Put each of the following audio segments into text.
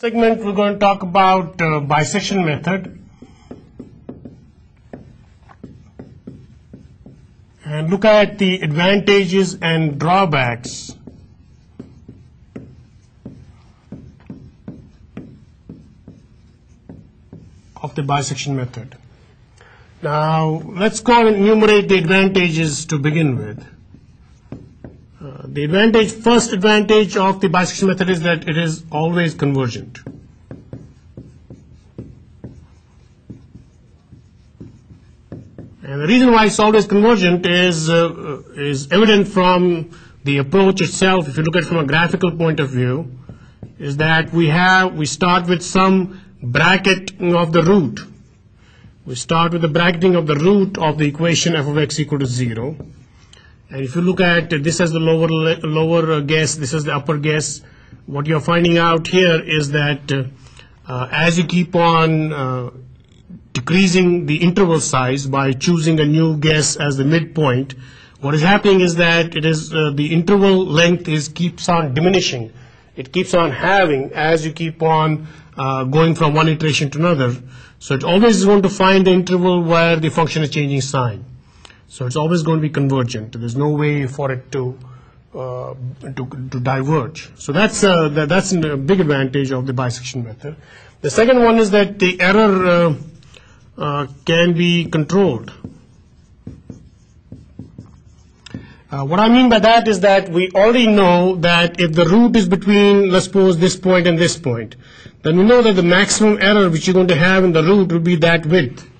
Segment we're going to talk about bisection method and look at the advantages and drawbacks of the bisection method. Now let's go and enumerate the advantages to begin with. The first advantage of the bisection method is that it is always convergent. And the reason why it's always convergent is evident from the approach itself. If you look at it from a graphical point of view, is that we start with some bracketing of the root. We start with the bracketing of the root of the equation f of x equal to 0. And if you look at this as the lower guess, this is the upper guess, what you're finding out here is that as you keep on decreasing the interval size by choosing a new guess as the midpoint, what is happening is that it is the interval length keeps on diminishing. It keeps on halving as you keep on going from one iteration to another. So it always is going to find the interval where the function is changing sign. So it's always going to be convergent. There's no way for it to diverge. So that's a big advantage of the bisection method. The second one is that the error can be controlled. What I mean by that is that we already know that if the root is between, let's suppose, this point and this point, then we know that the maximum error which you're going to have in the root will be that width.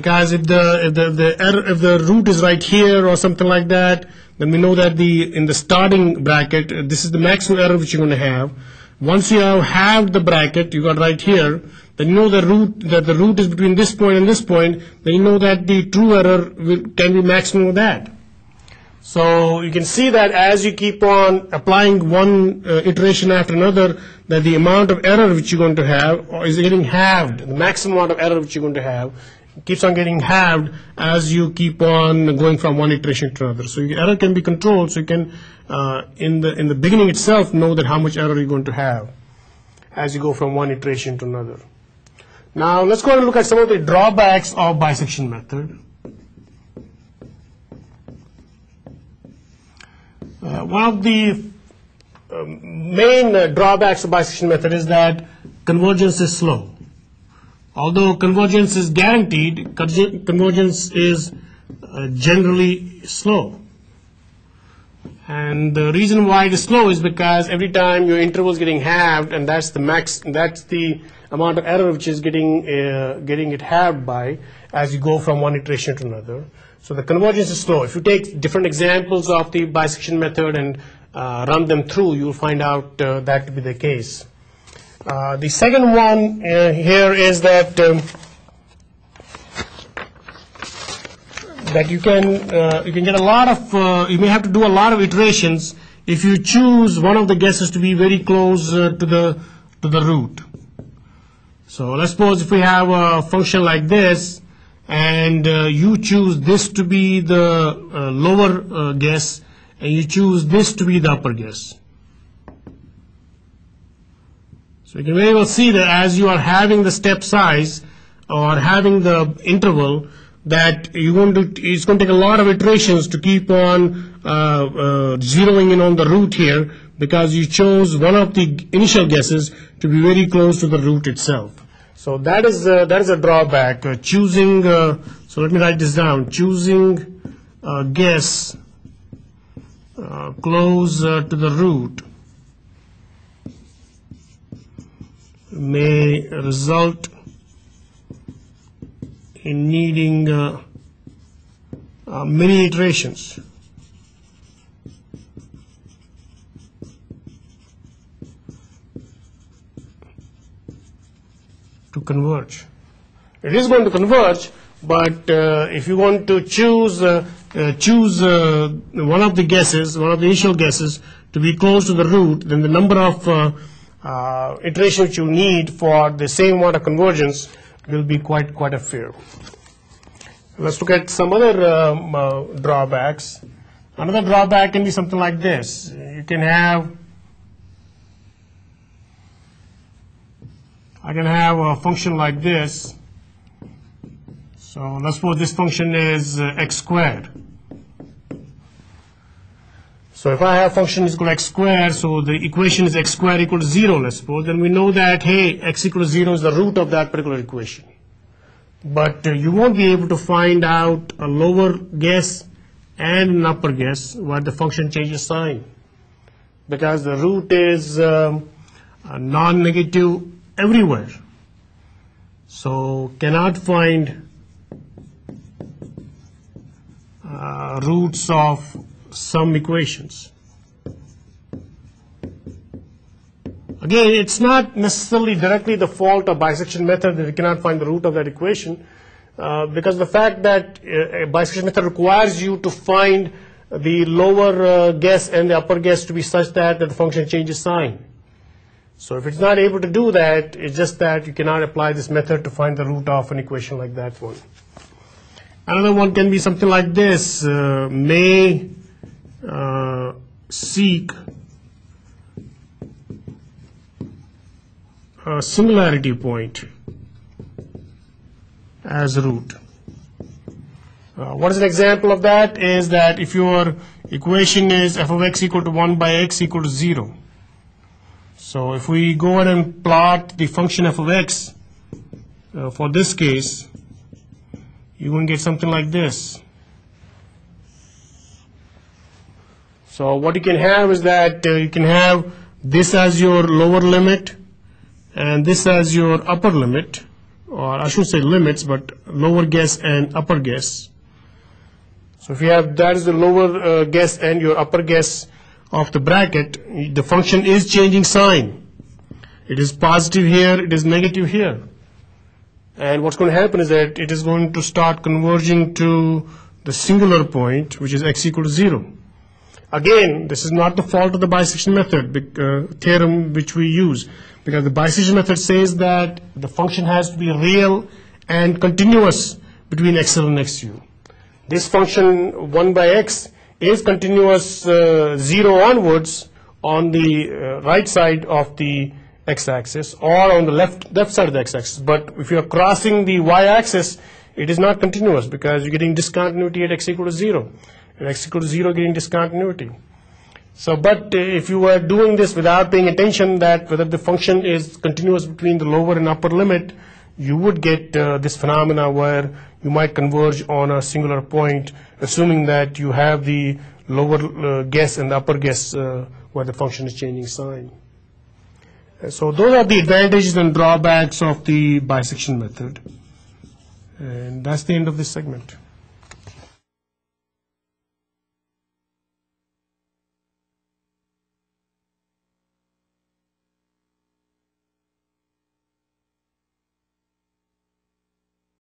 Because if the root is right here or something like that, then we know that in the starting bracket, this is the maximum error which you're going to have. Once you have halved the bracket you got right here, then you know that the root is between this point and this point. Then you know that the true error can be maximum of that. So you can see that as you keep on applying one iteration after another, that the amount of error which you're going to have is getting halved. The maximum amount of error which you're going to have keeps on getting halved as you keep on going from one iteration to another. So your error can be controlled, so you can, in the beginning itself, know that how much error you're going to have as you go from one iteration to another. Now let's go and look at some of the drawbacks of bisection method. One of the main drawbacks of bisection method is that convergence is slow. Although convergence is guaranteed, convergence is generally slow. And the reason why it is slow is because every time your interval is getting halved, and that's the max, that's the amount of error which is getting it halved by as you go from one iteration to another. So the convergence is slow. If you take different examples of the bisection method and run them through, you'll find out that to be the case. The second one here is that you can get a lot of you may have to do a lot of iterations if you choose one of the guesses to be very close to the root. So let's suppose if we have a function like this, and you choose this to be the lower guess, and you choose this to be the upper guess. So you can very well see that as you are having the step size or having the interval, that it's going to take a lot of iterations to keep on zeroing in on the root here, because you chose one of the initial guesses to be very close to the root itself. So that is a drawback. So let me write this down. Choosing a guess close to the root may result in needing many iterations. To converge, it is going to converge. But if you want to choose one of the guesses, one of the initial guesses, to be close to the root, then the number of iterations which you need for the same amount of convergence will be quite a few. Let's look at some other drawbacks. Another drawback can be something like this. You can have I can have a function like this. So let's suppose this function is x squared. So if I have function is equal to x squared, so the equation is x squared equals 0, let's suppose, then we know that, hey, x equals 0 is the root of that particular equation. But you won't be able to find out a lower guess and an upper guess where the function changes sign, because the root is non-negative everywhere. So cannot find roots of some equations. Again, it's not necessarily directly the fault of bisection method that we cannot find the root of that equation, because the fact that a bisection method requires you to find the lower guess and the upper guess to be such that the function changes sign. So if it's not able to do that, it's just that you cannot apply this method to find the root of an equation like that one. Another one can be something like this, may seek a similarity point as root. What is an example of that is that if your equation is f of x equal to 1 by x equal to 0. So if we go ahead and plot the function f of x for this case, you're going to get something like this. So what you can have is that you can have this as your lower limit and this as your upper limit, or I should say limits, but lower guess and upper guess. So if you have that is the lower guess and your upper guess of the bracket, the function is changing sign. It is positive here, it is negative here. And what's going to happen is that it is going to start converging to the singular point, which is x equal to 0. Again, this is not the fault of the bisection method theorem which we use, because the bisection method says that the function has to be real and continuous between x0 and x0. This function 1 by x is continuous 0 onwards on the right side of the x-axis or on the left side of the x-axis. But if you are crossing the y-axis, it is not continuous because you're getting discontinuity at x equal to 0. At x equal to 0, getting discontinuity. So, but if you are doing this without paying attention that whether the function is continuous between the lower and upper limit, you would get this phenomena where you might converge on a singular point, assuming that you have the lower guess and the upper guess where the function is changing sign. So those are the advantages and drawbacks of the bisection method. And that's the end of this segment.